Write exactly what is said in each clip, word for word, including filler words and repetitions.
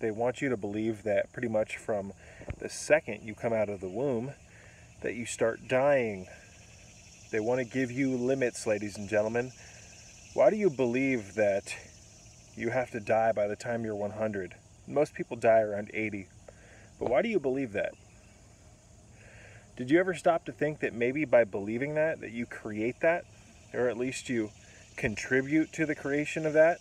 they want you to believe that pretty much from the second you come out of the womb that you start dying. They want to give you limits, ladies and gentlemen. Why do you believe that you have to die by the time you're one hundred? Most people die around eighty. But why do you believe that? Did you ever stop to think that maybe by believing that, that you create that? Or at least you contribute to the creation of that?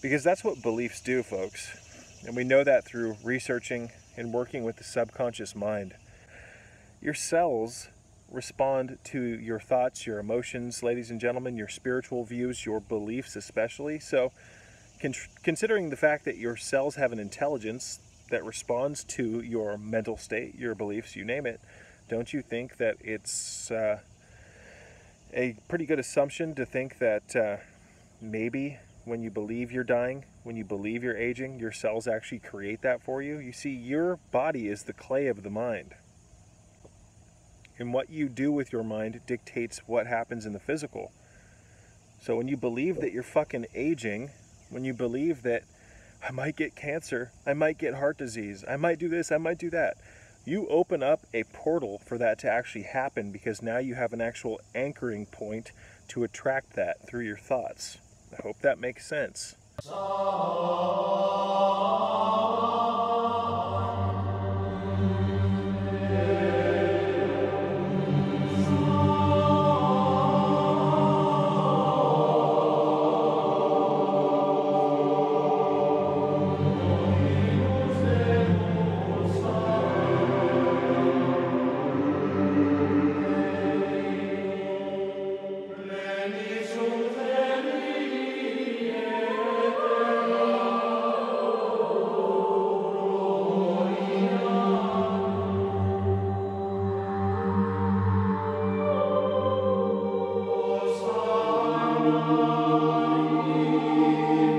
Because that's what beliefs do, folks. And we know that through researching and working with the subconscious mind. Your cells respond to your thoughts, your emotions, ladies and gentlemen, your spiritual views, your beliefs especially. So con- considering the fact that your cells have an intelligence that responds to your mental state, your beliefs, you name it, don't you think that it's uh, a pretty good assumption to think that uh, maybe when you believe you're dying, when you believe you're aging, your cells actually create that for you? You see, your body is the clay of the mind. And what you do with your mind dictates what happens in the physical. So when you believe that you're fucking aging, when you believe that I might get cancer, I might get heart disease, I might do this, I might do that, you open up a portal for that to actually happen, because now you have an actual anchoring point to attract that through your thoughts. I hope that makes sense. Thank you.